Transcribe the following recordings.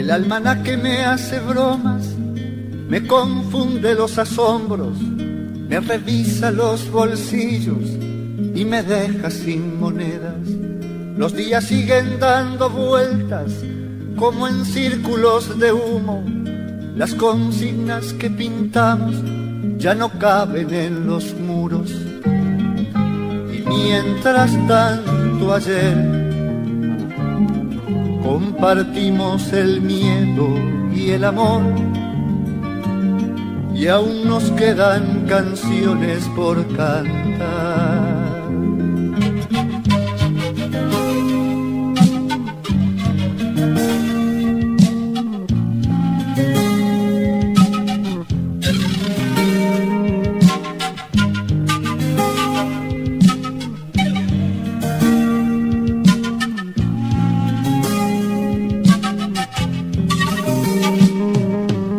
El almanaque me hace bromas, me confunde los asombros, me revisa los bolsillos y me deja sin monedas. Los días siguen dando vueltas como en círculos de humo. Las consignas que pintamos ya no caben en los muros. Y mientras tanto ayer compartimos el miedo y el amor, y aún nos quedan canciones por cantar.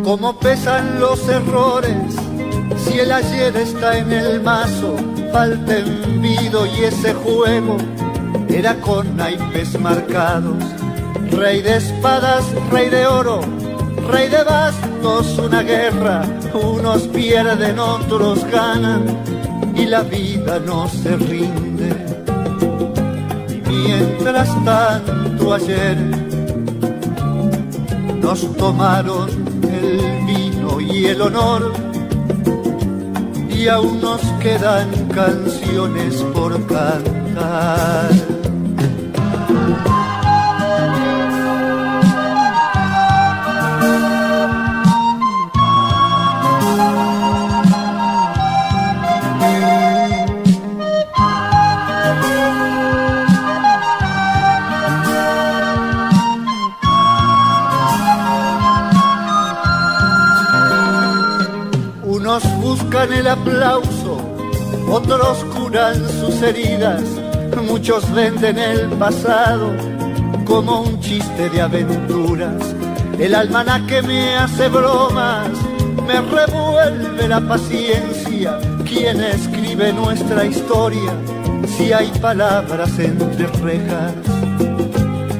¿Cómo pesan los errores? Si el ayer está en el mazo, falta envido y ese juego era con naipes marcados. Rey de espadas, rey de oro, rey de bastos, una guerra. Unos pierden, otros ganan y la vida no se rinde. Y mientras tanto ayer nos tomaron el vino y el honor, y aún nos quedan canciones por cantar. Unos buscan el aplauso, otros curan sus heridas, muchos venden el pasado como un chiste de aventuras. El almanaque me hace bromas, me revuelve la paciencia. ¿Quién escribe nuestra historia si hay palabras entre rejas?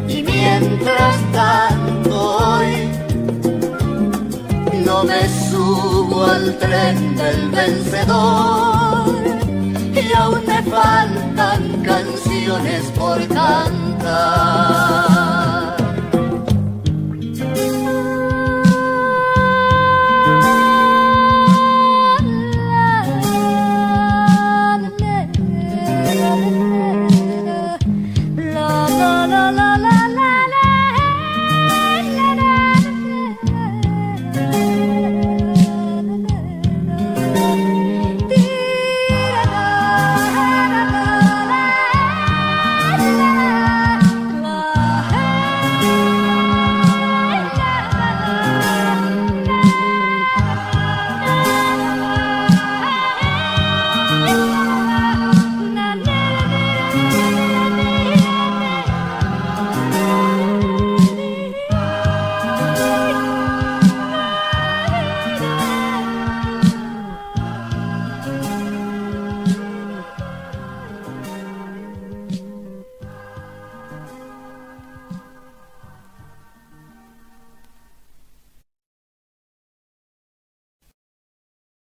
Y mientras tanto hoy no me subo al tren del vencedor, y aún me faltan canciones por cantar.